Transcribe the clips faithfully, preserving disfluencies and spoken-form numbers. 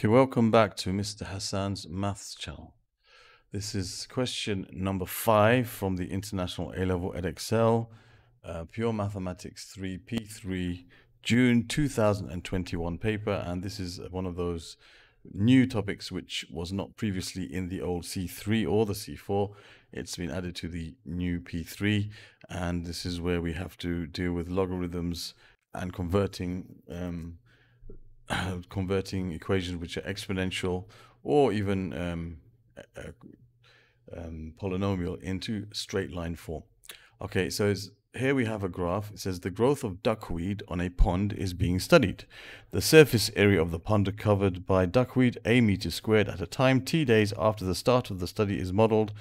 Okay, welcome back to Mister Hassaan's Maths Channel. This is question number five from the International A-Level Edexcel, uh, Pure Mathematics three, P three, June two thousand twenty-one paper. And this is one of those new topics which was not previously in the old C three or the C four. It's been added to the new P three. And this is where we have to deal with logarithms and converting um, converting equations which are exponential or even um, uh, um, polynomial into straight line form. Okay, so it's, here we have a graph. It says the growth of duckweed on a pond is being studied. The surface area of the pond covered by duckweed, a meter squared at a time, t days after the start of the study, is modeled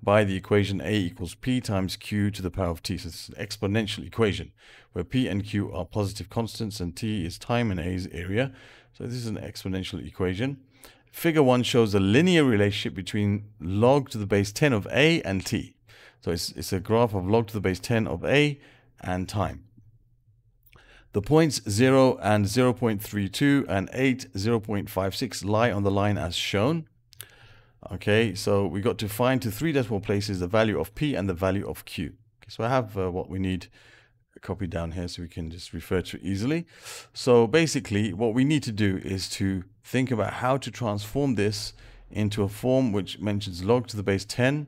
by the equation a equals p times q to the power of t. So it's an exponential equation where p and q are positive constants and t is time and a is area. So this is an exponential equation. Figure one shows a linear relationship between log to the base ten of a and t. So it's, it's a graph of log to the base ten of a and time. The points zero and zero point three two and eight, zero point five six lie on the line as shown. Okay, so we got to find to three decimal places the value of p and the value of q. Okay, so I have uh, what we need copied down here so we can just refer to it easily. So basically what we need to do is to think about how to transform this into a form which mentions log to the base ten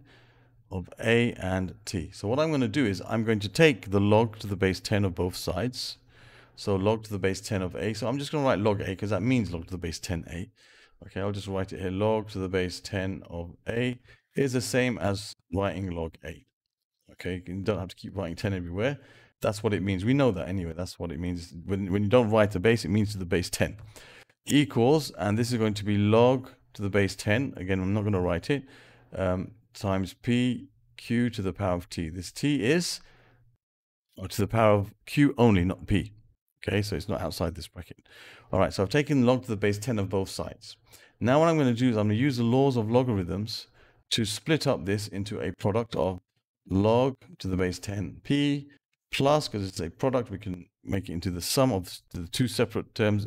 of a and t. So what I'm going to do is I'm going to take the log to the base ten of both sides. So log to the base ten of a. So I'm just going to write log a because that means log to the base ten a. Okay, I'll just write it here. Log to the base ten of a is the same as writing log a. Okay, you don't have to keep writing ten everywhere. That's what it means. We know that anyway. That's what it means. When, when you don't write the base, it means to the base ten. Equals, and this is going to be log to the base ten. Again, I'm not going to write it. Um, times p q to the power of t. This t is or to the power of q only, not p. Okay, so it's not outside this bracket. All right, so I've taken log to the base ten of both sides. Now what I'm going to do is I'm going to use the laws of logarithms to split up this into a product of log to the base ten p plus, because it's a product, we can make it into the sum of the two separate terms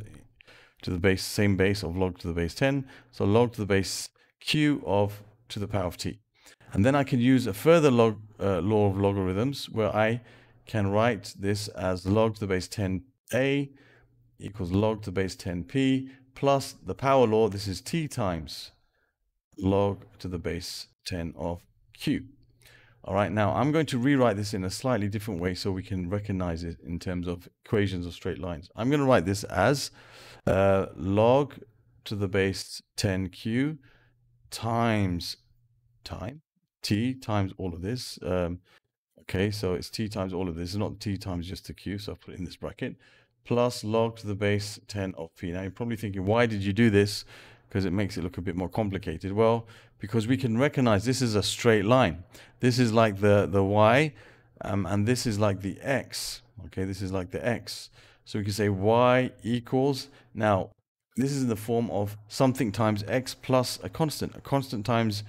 to the base same base of log to the base ten. So log to the base q of to the power of t. And then I can use a further log, uh, law of logarithms where I can write this as log to the base ten a equals log to the base ten p plus the power law. This is t times log to the base ten of q. All right, now I'm going to rewrite this in a slightly different way so we can recognize it in terms of equations of straight lines. I'm going to write this as uh, log to the base ten q times time, t times all of this. Um, okay, so it's t times all of this. It's not t times just the q, so I'll put it in this bracket, plus log to the base ten of p. Now you're probably thinking, why did you do this? Because it makes it look a bit more complicated. Well, because we can recognize this is a straight line. This is like the, the y, um, and this is like the x. Okay, this is like the x. So we can say y equals, now this is in the form of something times x plus a constant, a constant times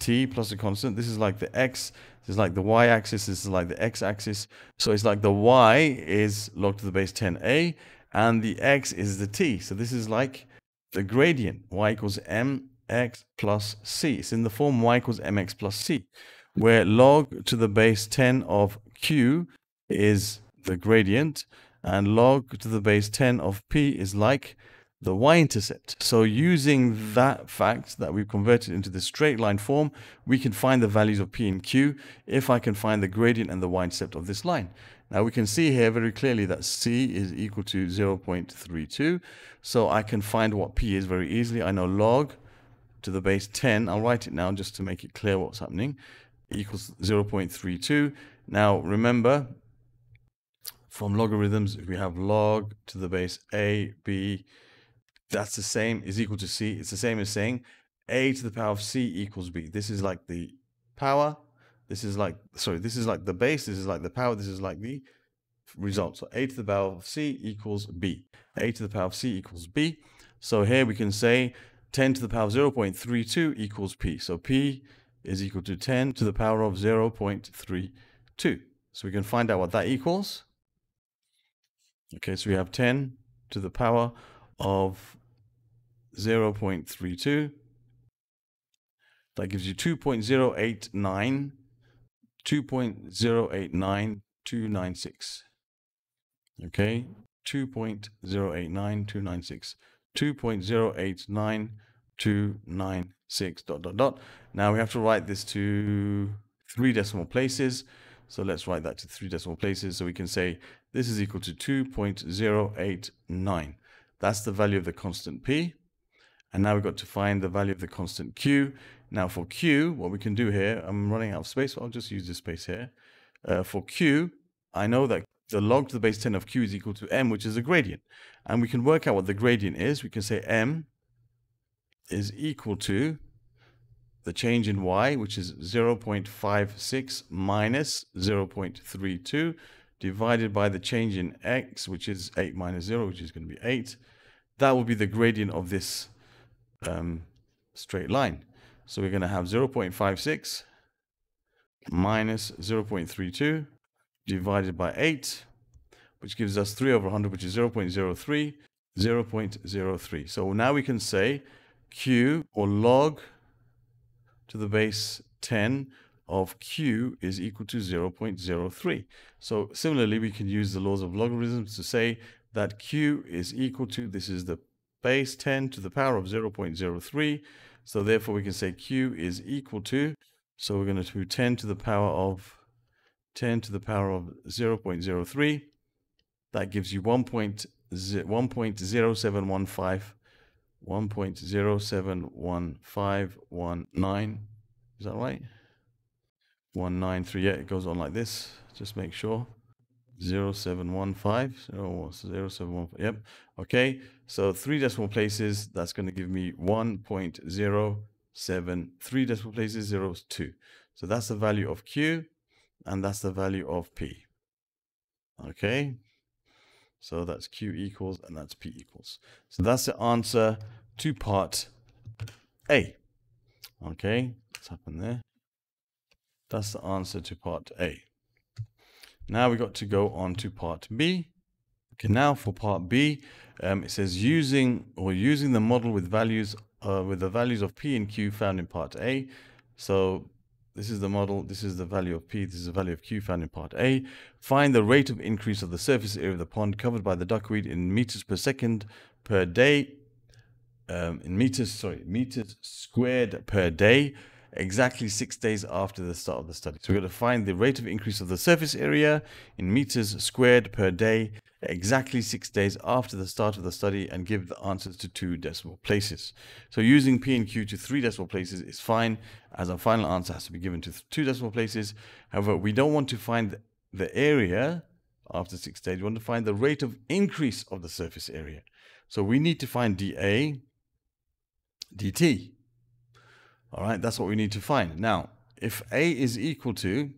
t plus a constant. This is like the x, this is like the y-axis, this is like the x-axis. So it's like the y is log to the base ten a, and the x is the t. So this is like the gradient, y equals mx plus c. It's in the form y equals mx plus c, where log to the base ten of q is the gradient, and log to the base ten of p is like the y-intercept. So using that fact that we've converted into the straight line form, we can find the values of p and q if I can find the gradient and the y-intercept of this line. Now we can see here very clearly that c is equal to zero point three two. So I can find what p is very easily. I know log to the base ten, I'll write it now just to make it clear what's happening, equals zero point three two. Now remember, from logarithms, we have log to the base a, b, that's the same, is equal to c. It's the same as saying a to the power of c equals b. This is like the power. This is like, sorry, this is like the base. This is like the power. This is like the result. So a to the power of c equals b. A to the power of c equals b. So here we can say ten to the power of zero point three two equals p. So p is equal to ten to the power of zero point three two. So we can find out what that equals. Okay, so we have ten to the power of zero point three two. That gives you two point zero eight nine, two point zero eight nine two nine six. Okay, two point zero eight nine two nine six, two point zero eight nine two nine six, dot, dot, dot. Now we have to write this to three decimal places. So let's write that to three decimal places. So we can say this is equal to two point zero eight nine. That's the value of the constant P. And now we've got to find the value of the constant Q. Now for Q, what we can do here, I'm running out of space, so I'll just use this space here. Uh, for Q, I know that the log to the base ten of Q is equal to M, which is a gradient. And we can work out what the gradient is. We can say M is equal to the change in Y, which is zero point five six minus zero point three two, divided by the change in X, which is eight minus zero, which is going to be eight. That will be the gradient of this um, straight line. So we're going to have zero point five six minus zero point three two divided by eight, which gives us three over one hundred, which is zero point zero three, zero point zero three. So now we can say Q, or log to the base ten of Q, is equal to zero point zero three. So similarly, we can use the laws of logarithms to say that Q is equal to, this is the base ten to the power of zero point zero three. So therefore we can say Q is equal to, so we're going to do ten to the power of ten to the power of zero point zero three. That gives you one point zero seven one five, one point zero seven one five one nine. Is that right? one nine three, yeah, it goes on like this. Just make sure. zero seven one five, zero seven one five, yep. Okay, so three decimal places, that's going to give me one point zero seven, three decimal places, zero, two. So that's the value of Q, and that's the value of P. Okay, so that's Q equals, and that's P equals. So that's the answer to part A. Okay, what's happened there? That's the answer to part A. Now we've got to go on to part B. Okay, now for part B, um, it says using or using the model with values uh, with the values of P and Q found in part A. So this is the model, this is the value of P, this is the value of Q found in part A. Find the rate of increase of the surface area of the pond covered by the duckweed in meters per second per day, um, in meters, sorry, meters squared per day, exactly six days after the start of the study. So we're going to find the rate of increase of the surface area in meters squared per day, exactly six days after the start of the study, and give the answers to two decimal places. So using P and Q to three decimal places is fine, as our final answer has to be given to two decimal places. However, we don't want to find the area after six days. We want to find the rate of increase of the surface area. So we need to find dA, dt. All right, that's what we need to find. Now, if A is equal to,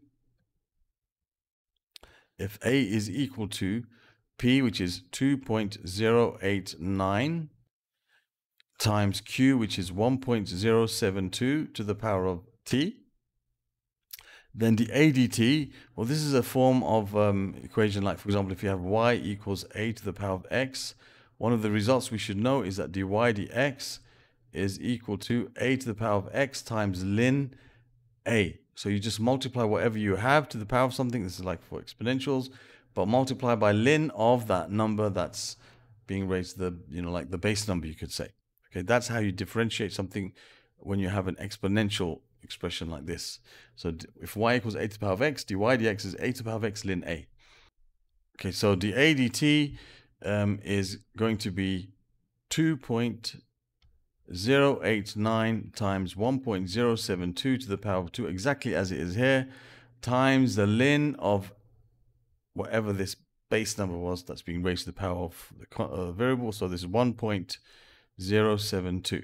if A is equal to P, which is two point zero eight nine, times Q, which is one point zero seven two to the power of T, then the dA dt, well, this is a form of um, equation like, for example, if you have Y equals A to the power of X, one of the results we should know is that dy dx is equal to A to the power of X times ln A. So you just multiply whatever you have to the power of something. This is like for exponentials, but multiply by ln of that number that's being raised to the, you know, like the base number, you could say. Okay, that's how you differentiate something when you have an exponential expression like this. So if Y equals A to the power of X, dy dx is A to the power of X ln A. Okay, so dA dt um, is going to be two point zero eight nine times one point zero seven two to the power of two, exactly as it is here, times the ln of whatever this base number was that's being raised to the power of the uh, variable. So this is one point zero seven two.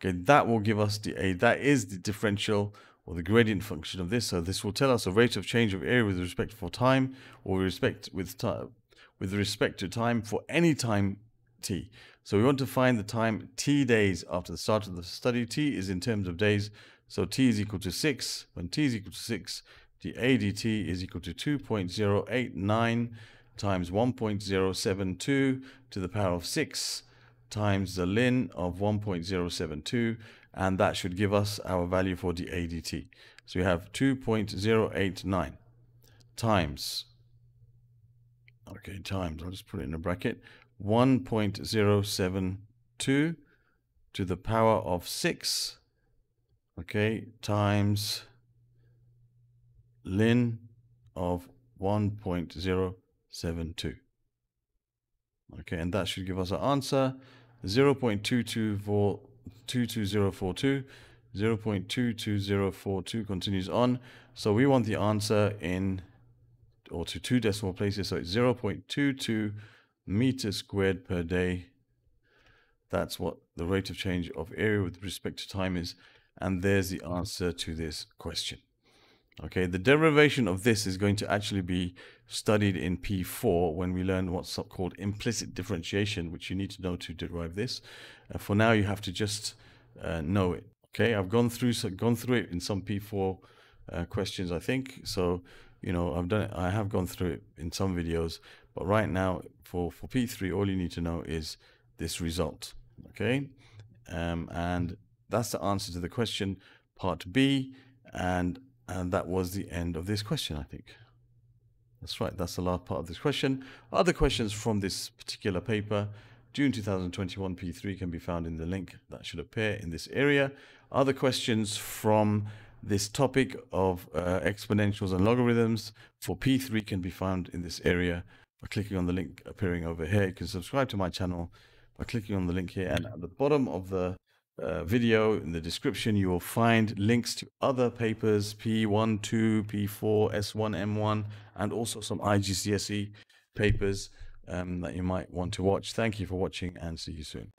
Okay, that will give us dA. That is the differential or the gradient function of this. So this will tell us a rate of change of area with respect for time, or with respect with time, with respect to time for any time t. So we want to find the time t days after the start of the study. T is in terms of days, so t is equal to six. When t is equal to six, the dA dt is equal to two point zero eight nine times one point zero seven two to the power of six times the ln of one point zero seven two, and that should give us our value for the A D T. So we have two point zero eight nine times, okay, times, I'll just put it in a bracket, one point zero seven two to the power of six, okay, times ln of one point zero seven two. Okay, and that should give us our answer, zero point two two four two two zero four two. zero point two two zero four two continues on. So we want the answer in, or to two decimal places, so it's zero point two two meters squared per day. That's what the rate of change of area with respect to time is, and there's the answer to this question. Okay, the derivation of this is going to actually be studied in P four when we learn what's called implicit differentiation, which you need to know to derive this. Uh, for now, you have to just uh, know it. Okay, I've gone through so gone through it in some P four uh, questions, I think. So, you know, I've done it, I have gone through it in some videos, but right now for for P three, all you need to know is this result. Okay, um, and that's the answer to the question, part B, and. And that was the end of this question, I think. That's right, that's the last part of this question. Other questions from this particular paper, June two thousand twenty-one P three, can be found in the link that should appear in this area. Other questions from this topic of uh, exponentials and logarithms for P three can be found in this area by clicking on the link appearing over here. You can subscribe to my channel by clicking on the link here, and at the bottom of the Uh, video in the description you will find links to other papers, P one, two, P four, S one, M one, and also some I G C S E papers um, that you might want to watch. Thank you for watching, and see you soon.